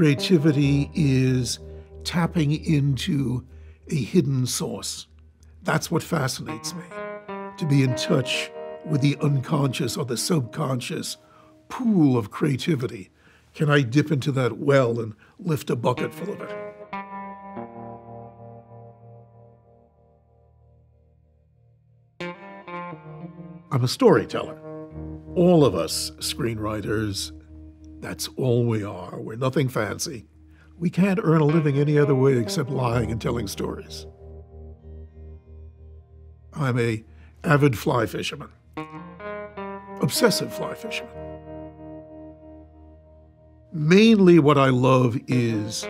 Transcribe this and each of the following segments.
Creativity is tapping into a hidden source. That's what fascinates me, to be in touch with the unconscious or the subconscious pool of creativity. Can I dip into that well and lift a bucket full of it? I'm a storyteller. All of us screenwriters, that's all we are. We're nothing fancy. We can't earn a living any other way except lying and telling stories. I'm an avid fly fisherman, obsessive fly fisherman. Mainly what I love is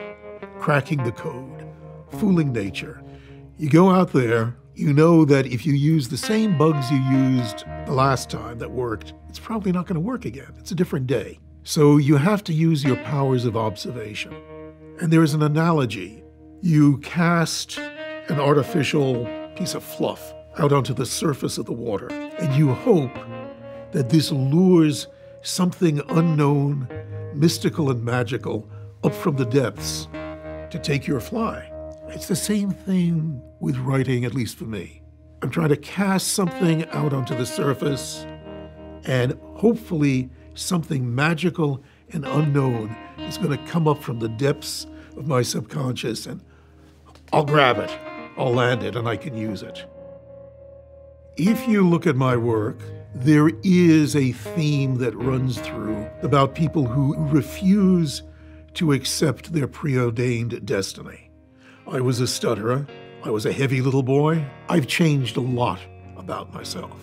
cracking the code, fooling nature. You go out there, you know that if you use the same bugs you used the last time that worked, it's probably not going to work again. It's a different day. So you have to use your powers of observation. And there is an analogy. You cast an artificial piece of fluff out onto the surface of the water, and you hope that this lures something unknown, mystical and magical up from the depths to take your fly. It's the same thing with writing, at least for me. I'm trying to cast something out onto the surface, and hopefully something magical and unknown is going to come up from the depths of my subconscious, and I'll grab it, I'll land it, and I can use it. If you look at my work, there is a theme that runs through about people who refuse to accept their preordained destiny. I was a stutterer. I was a heavy little boy. I've changed a lot about myself.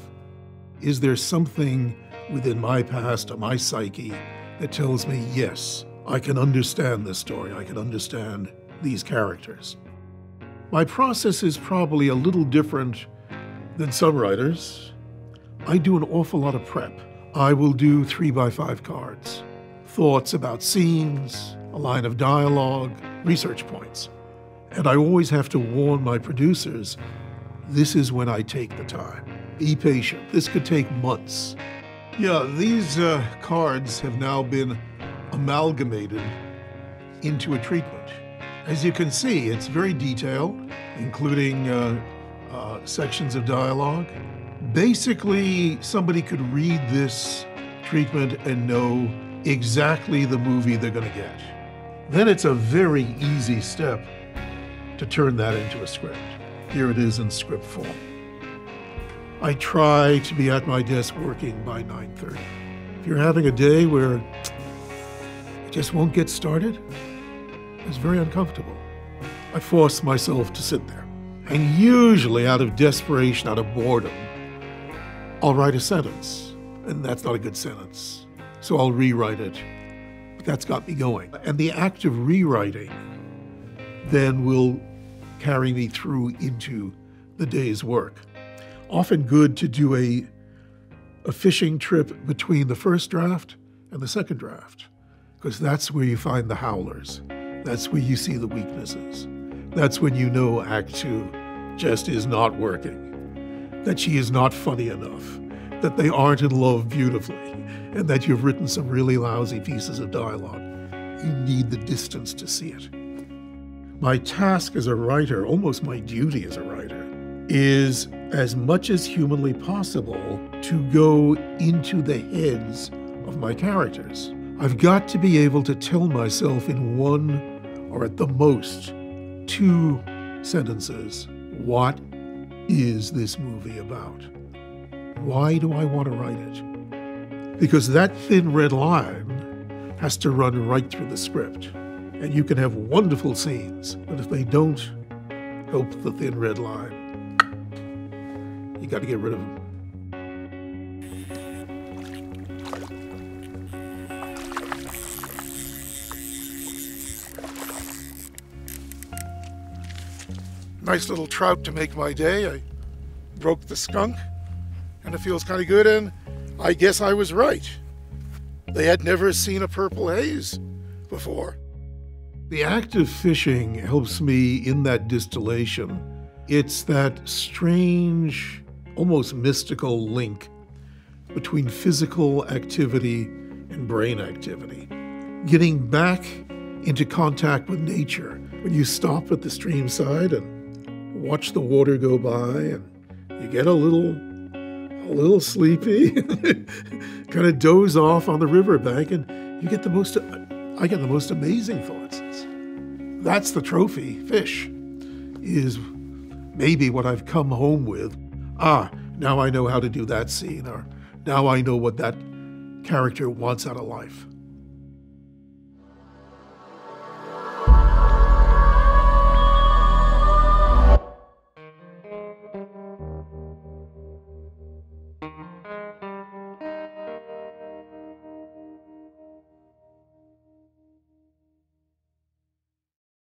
Is there something within my past or my psyche that tells me, yes, I can understand this story, I can understand these characters? My process is probably a little different than some writers. I do an awful lot of prep. I will do 3x5 cards, thoughts about scenes, a line of dialogue, research points. And I always have to warn my producers, this is when I take the time. Be patient, this could take months. Yeah, these cards have now been amalgamated into a treatment. As you can see, it's very detailed, including sections of dialogue. Basically, somebody could read this treatment and know exactly the movie they're gonna get. Then it's a very easy step to turn that into a script. Here it is in script form. I try to be at my desk working by 9:30. If you're having a day where it just won't get started, it's very uncomfortable. I force myself to sit there. And usually out of desperation, out of boredom, I'll write a sentence, and that's not a good sentence. So I'll rewrite it, but that's got me going. And the act of rewriting then will carry me through into the day's work. Often good to do a fishing trip between the first draft and the second draft, because that's where you find the howlers. That's where you see the weaknesses. That's when you know Act Two just is not working, that she is not funny enough, that they aren't in love beautifully, and that you've written some really lousy pieces of dialogue. You need the distance to see it. My task as a writer, almost my duty as a writer, is as much as humanly possible to go into the heads of my characters. I've got to be able to tell myself in one, or at the most, two sentences, what is this movie about? Why do I want to write it? Because that thin red line has to run right through the script. And you can have wonderful scenes, but if they don't help the thin red line, you got to get rid of them. Nice little trout to make my day. I broke the skunk, and it feels kind of good, and I guess I was right. They had never seen a purple haze before. The act of fishing helps me in that distillation. It's that strange, almost mystical link between physical activity and brain activity. Getting back into contact with nature. When you stop at the stream side and watch the water go by, and you get a little sleepy, kind of doze off on the riverbank, and you get I get the most amazing thoughts. That's the trophy fish, is maybe what I've come home with. Ah, now I know how to do that scene, or now I know what that character wants out of life.